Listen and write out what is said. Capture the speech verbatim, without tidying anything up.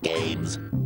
Geek Games.